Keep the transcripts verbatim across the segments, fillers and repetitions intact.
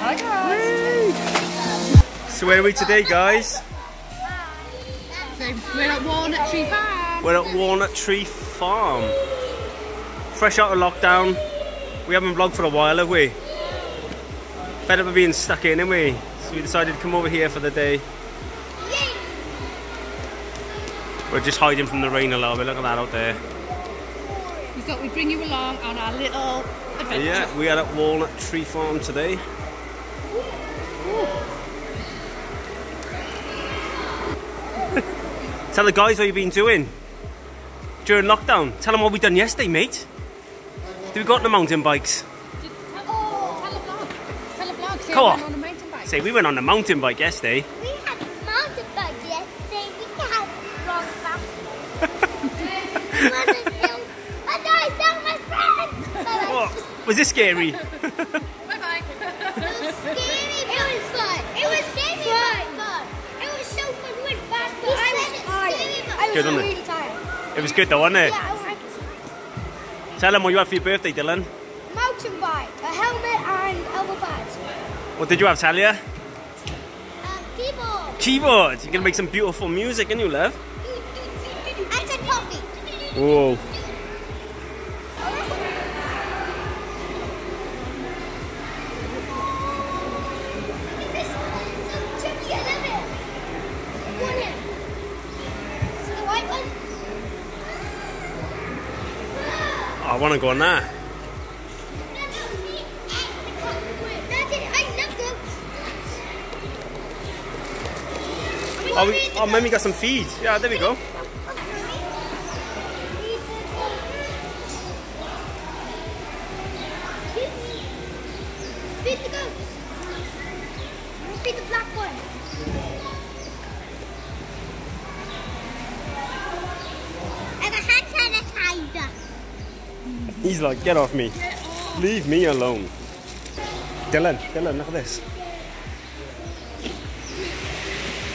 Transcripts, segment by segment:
Hi guys! So where are we today, guys? So we're at Walnut Tree Farm. We're at Walnut Tree Farm. Fresh out of lockdown. We haven't vlogged for a while, have we? Fed up of being stuck in, haven't we? So we decided to come over here for the day. We're just hiding from the rain a little bit. Look at that out there. We thought we'd bring you along on our little adventure. Yeah, we are at Walnut Tree Farm today. Tell the guys what you've been doing during lockdown. Tell them what we done yesterday, mate. Did we go on the mountain bikes? Did, tell, oh. tell a vlog. Tell a vlog. Say Come we on. went on the mountain bike. Say we went on the mountain bike yesterday. We had a mountain bike yesterday. We had a vlog about it. But I saw my friend. What? Was it scary? Bye bye. It was scary. But it was fun. It was scary. Fun. Fun. It was so fun. We went fast, but I was scary. But I was good, so really it? tired. It was good though, wasn't it? Yeah, tell them what you had for your birthday, Dylan. Mountain bike, a helmet and elbow pads. What did you have, Talia? Um, keyboard. Keyboard. You're going to make some beautiful music, aren't you, love? And some coffee. Whoa. I want to go on that. Oh, we, oh, Mummy got some feed. Yeah, there we go. Feed the goats. Feed the black one. And a hand sanitizer. He's like, get off me. Get off. Leave me alone. Dylan, Dylan, look at this.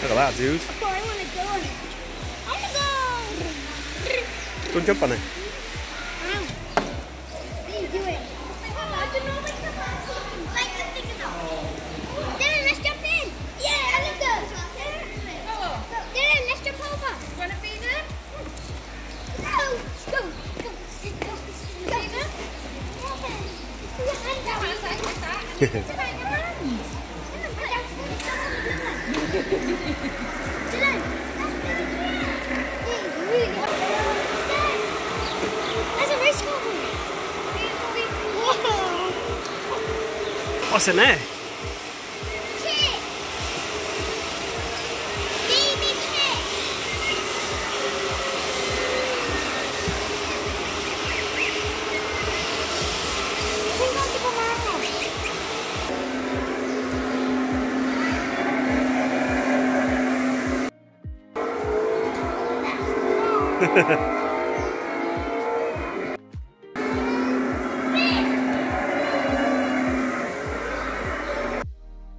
Look at that, dude. Oh, I want to go on it. I want to go. Don't jump on it. Ow. Please do it. I don't know what's happening. Like the fingers off. Dylan, let's jump in. Yeah, I love those. Dylan, let's jump over. You want to feed them? No. Go. What's in there?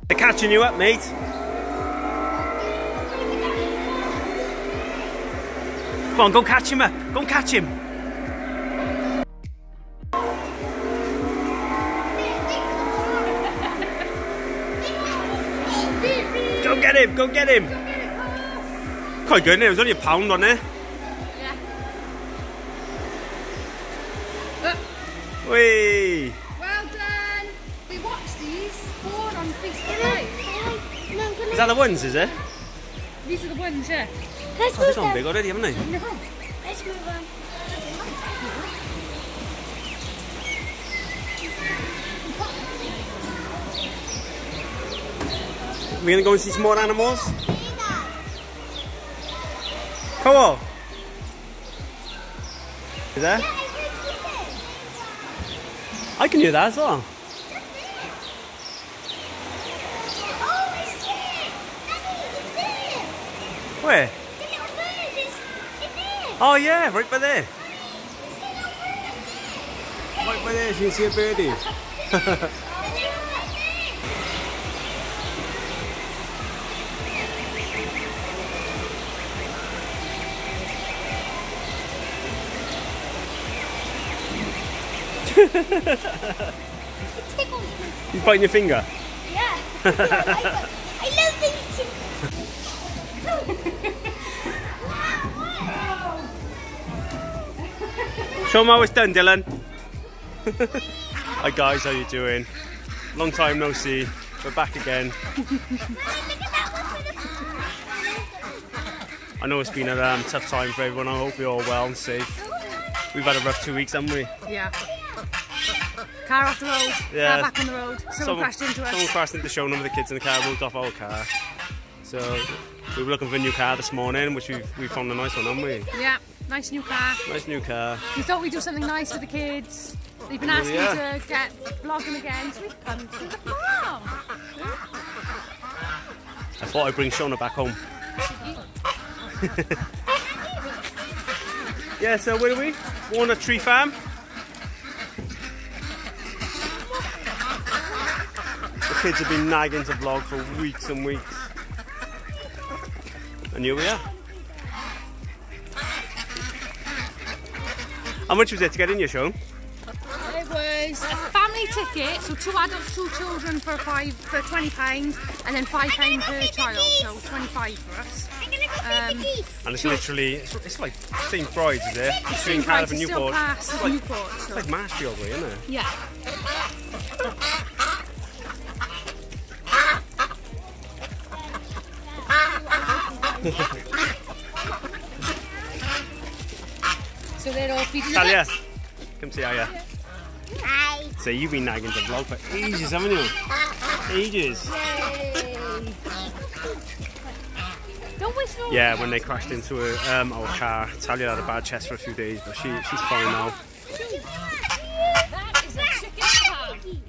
They're catching you up, mate. Come on, go catch him up. Go catch him. Go get him, go get him. Quite good, isn't it? It was only a pound on there. Whee. Well done! We watched these four on Facebook Live. Is that the ones, is it? These are the ones, yeah. Let's oh, they've gone big already, haven't they? No. Let's move on. We're going to go and see some more animals? Come on! Is that? Yeah. I can do that as well. Oh, it's there! It's there! Where? The little bird is in there! Oh yeah, right by there! Right by there, you can see a birdie! It tickles me. You're biting your finger? Yeah. I love things. Show them how it's done, Dylan. Hi guys, how you doing? Long time no see. We're back again. I know it's been a um, tough time for everyone. I hope you're all well and safe. We've had a rough two weeks, haven't we? Yeah. Car off the road, yeah. Car back on the road. Someone, someone crashed into us. Someone crashed into the show, none of the kids in the car moved off our car. So we were looking for a new car this morning, which we've, we found a nice one, haven't we? Yeah, nice new car. Nice new car. We thought we'd do something nice for the kids. They've been asking well, yeah. to get vlogging again, so we've come to the farm. I thought I'd bring Shauna back home. Yeah, so where are we? Walnut Tree Farm. The kids have been nagging to vlog for weeks and weeks. And here we are. How much was it to get in your show? It was a family ticket, so two adults, two children for five for twenty pounds, and then five pounds per child, so twenty-five for us. Um, and it's literally, it's, it's like Saint Bride's, is it? Between Cardiff and Newport. Past it's like, Newport so. It's like Marshall, really, isn't it? Yeah. So they're all feeding the Talia, come see how you are. Hi. So you've been nagging the vlog for ages, haven't you? Ages. Yeah, when they crashed into her, um, our car, Talia had a bad chest for a few days, but she, she's fine now. That is a chicken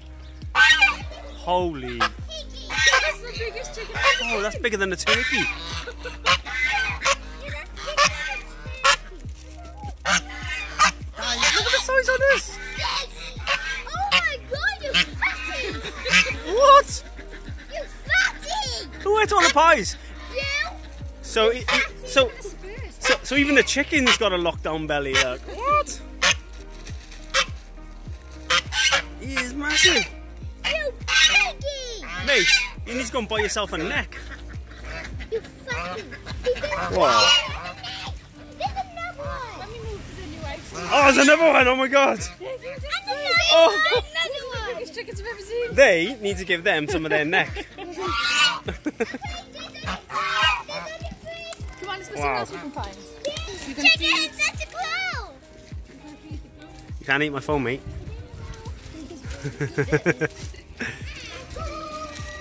farm. Holy. That's the biggest chicken farm. Oh, that's bigger than a turkey. Look at the size on this. Oh my god, you fatty. What? You fatty. Who ate all the pies? So, it, it, so, so, so even the chicken's got a lockdown belly. Look. What? He is massive. You piggy! Mate, you need to go and buy yourself a neck. You fucking. Wow. There's another one. Let me move to the new house. Oh, there's another one. Oh my god. Oh. They need to give them some of their neck. Wow. Chicken, that's a clown! You can't eat my phone, mate.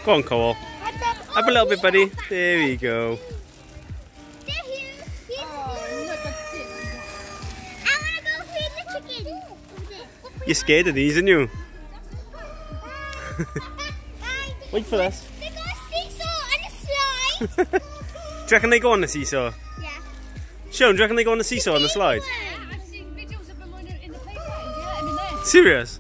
Go on, Cole. Up a little bit, buddy. There we go. You're scared of these, aren't you? Wait for us. They got a seesaw and a slide. Do you reckon they go on the seesaw? Yeah. Sean, do you reckon they go on the seesaw on the slide? Yeah, I've seen videos of them in the playground. Yeah, I'm in there. Serious?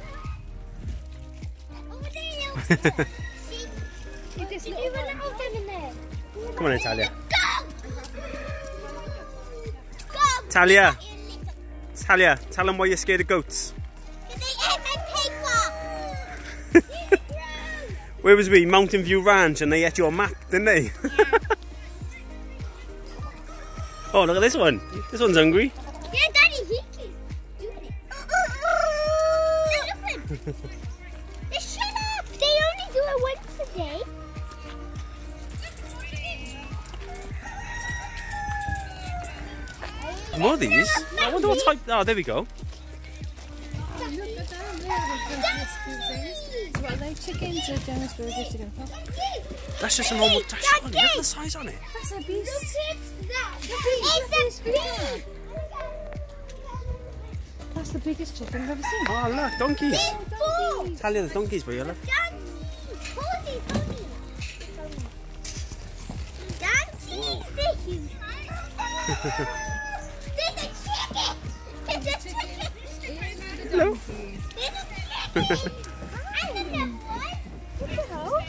Come on, in, Talia. Go! Talia. Talia, tell them why you're scared of goats. They ate my paper. Where was we? Mountain View Ranch, and they ate your map, didn't they? Yeah. Oh, look at this one. This one's hungry. Yeah, Daddy, he can do it. Look at them. Shut up. They only do it once a day. More of these? I wonder what type. Oh, there we go. Oh, look at them. Yeah, they're chickens or Dennis Burgers chicken. That's just a normal. Look at the size on it. That's a beast. It's the biggest. That's the biggest chicken I've ever seen. Oh look, donkeys! Oh, donkeys. Tell you the donkeys, will you look? Donkeys, donkeys, donkeys! They're huge. There's a chicken. There's a chicken. Hello. There's a chicken. I love that one. Hello.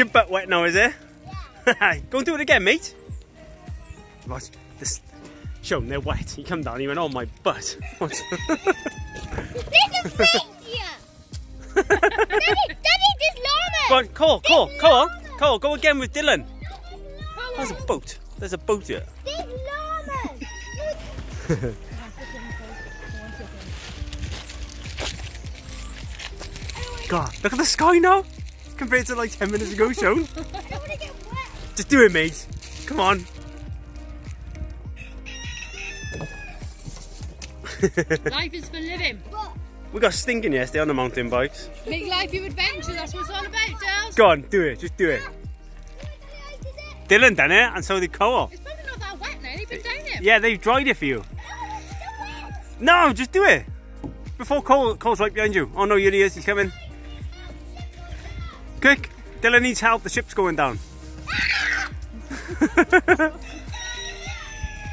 your butt wet now, is it? Yeah. Go and do it again, mate. Watch this. Show them they're wet. He come down, he went, oh my butt. What? This is crazy. Daddy, Daddy, this llama. Go on, Cole, Cole, this Cole, llama. Cole, go again with Dylan. Oh, there's a boat. There's a boat here. This llama. God, look at the sky now. Compared to like ten minutes ago, Sean. I don't want to get wet. Just do it, mate. Come on. Life is for living. What? We got stinking yesterday on the mountain bikes. Make life your adventure, that's what it's all about, girls. Go on, do it, just do it. Dylan done it, and so did Cole. It's probably not that wet now, they've been down it. Yeah, they've dried it for you. No, it's still wet. No, just do it. Before Cole, Cole's right behind you. Oh no, here he is, he's coming. Quick, Dylan needs help, the ship's going down.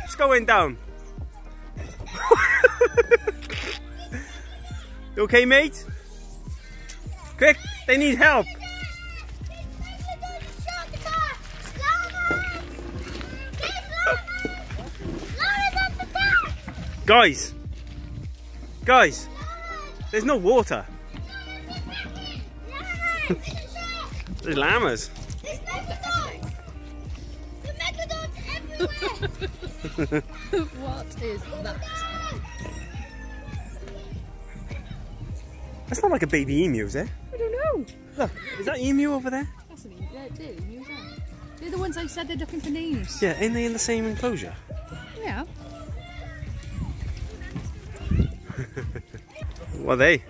It's going down. You okay, mate? Quick, they need help. Guys, guys, there's no water. There's llamas. There's megalodons. There's megalodons everywhere. What is that? That's not like a baby emu, is it? I don't know. Look, is that emu over there? That's an emu. Yeah, it did. Emu, yeah. They're the ones I said they're looking for names. Yeah, ain't they in the same enclosure? Yeah. What are they?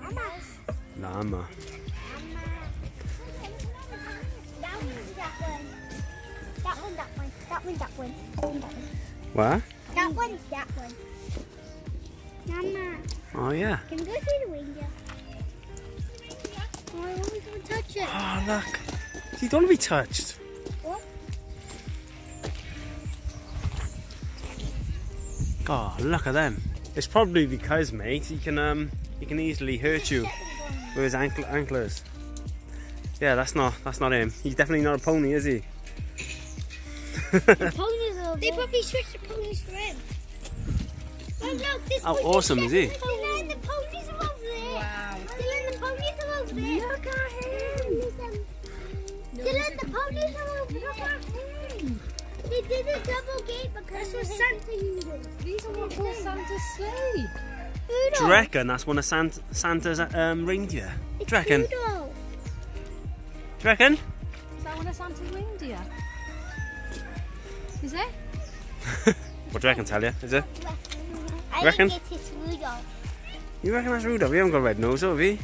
Llamas. Llama. That one, that one. That one, that one, that one. That one, that one. What? That one, that one. Llama. Oh yeah. Can we go through the window? Oh, I want me to touch it. Oh look. You don't want to be touched. What? Oh look at them. It's probably because, mate, he can um he can easily hurt you with his ankle anklers. Yeah, that's not that's not him. He's definitely not a pony, is he? The ponies are they probably switched the ponies for him. Oh, look, this How awesome is he? Dylan, the ponies are over there. Wow. Dylan, the ponies are over there. Look at him. Dylan, the ponies are over there. Look at him. They did a double gate because of Santa users. These are what called Santa's sleigh. Do you reckon that's one of Santa, Santa's um, reindeer? Do you reckon? Do you reckon? Is that one of Santa's reindeer? Is it? What do you reckon, Talia? Is it? I reckon? Think it's Rudolph. You reckon that's Rudolph? We haven't got a red nose, have we?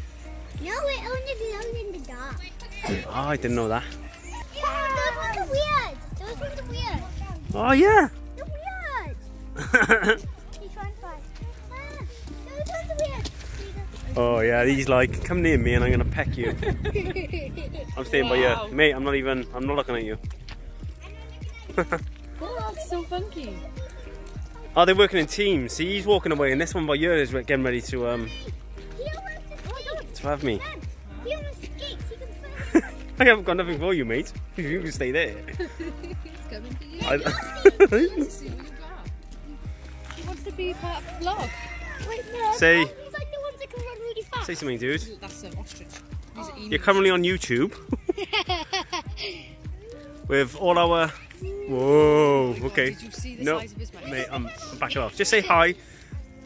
No, it only glows in the dark. Oh, I didn't know that. Yeah. Oh, those ones are weird. Those ones are weird. Oh, yeah. They're weird. Which one's fine? Ah, those ones are weird. Oh, yeah, he's like, come near me and I'm going to peck you. I'm staying wow. by you. Mate, I'm not even, I'm not looking at you. Oh, that's so funky. Oh, they're working in teams. See, he's walking away, and this one by you is getting ready to um to have me. I haven't got nothing for you, mate. You can stay there. He's He wants to be part of the vlog. Say, say something, dude. That's an ostrich. You're currently on YouTube with all our. Whoa, oh okay. God, did you see the no, size of his mouth? Mate, I'm, I'm backing off. Just say hi.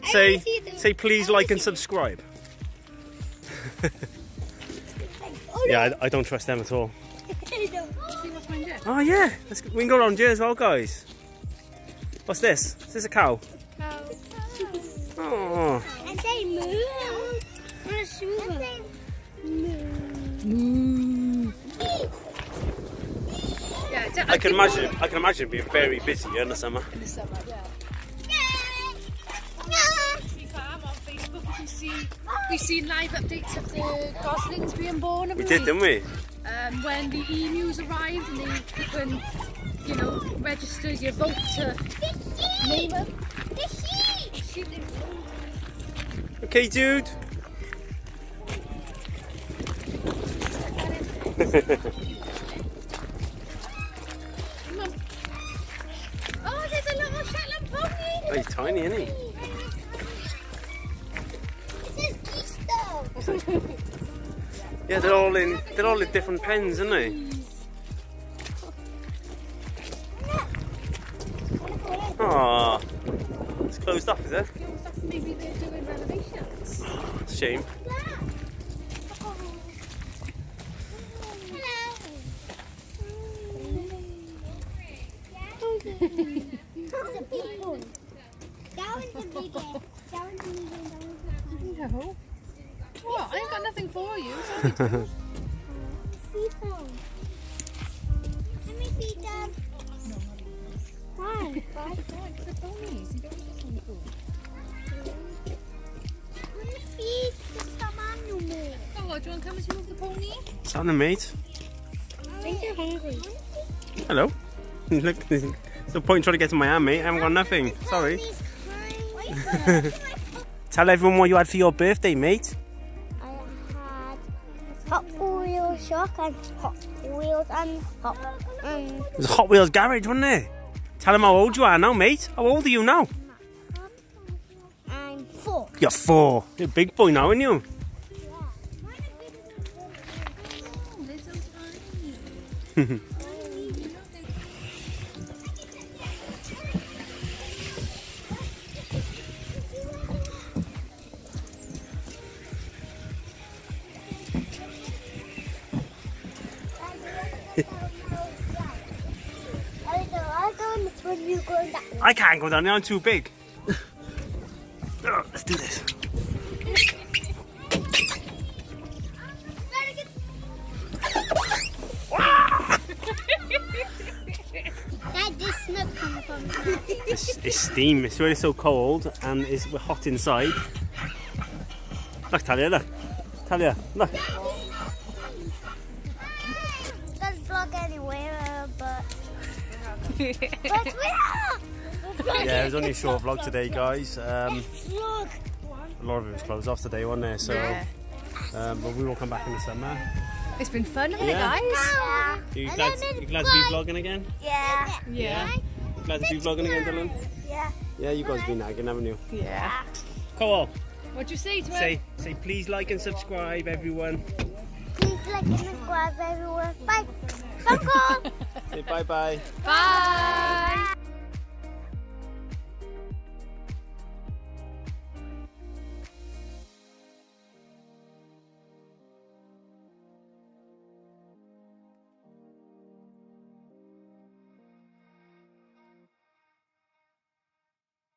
Say, say please like and subscribe. Yeah, I, I don't trust them at all. Oh yeah, let's, we can go around here as well, guys. What's this? Is this a cow? Oh. And they moo. Yeah, I, I can imagine. Water. I can imagine being very busy in the summer. In the summer, yeah. I'm on Facebook. We can see we seen live updates of the goslings being born. We, we did, didn't we? Um, when the emus arrived and they you can, you know, register your vote to name them. Okay, dude. Oh, there's a little Shetland pony. He's tiny, isn't he? It says geese though. Yeah, they're all in. They're all in different pens, aren't they? Ah, it's closed off, is it? Maybe they're doing renovations. It's a shame. No. What? I ain't got nothing for you. Let me feed them. Why? Why? They're ponies. You don't just want to. Let me feed some animal. Oh, what? Do you want to come and see the pony? It's on the mate. I think you're hungry. Hello. Look, there's no point trying to get to my hand, mate. I haven't got nothing. Sorry. Tell everyone what you had for your birthday, mate. I had Hot Wheels shock and Hot Wheels and Hot um. It was a Hot Wheels garage, wasn't it? Tell them how old you are now, mate. How old are you now? I'm four. You're four. You're a big boy now, aren't you? Yeah. I can't go down there, I'm too big. Let's do this. Dad, this smoke comes from it's, it's steam, it's really so cold and it's, we're hot inside. Look, Talia, look. Talia, look. Doesn't vlog anywhere, but... but we are! Yeah, it was only a short vlog today, guys. Um, a lot of it was closed off today, wasn't there? So, yeah. um, but we will come back in the summer. It's been fun, hasn't yeah. it, guys? Yeah. Are you glad, you glad to be vlogging again? Yeah. Yeah. yeah. Glad to be vlogging again, Dylan? Yeah. Yeah, you guys have been nagging, haven't you? Yeah. Come on. What do you say to say, it? Say, please like and subscribe, everyone. Please like and subscribe, everyone. Bye. Come on. Say bye-bye. Bye. Bye. Bye.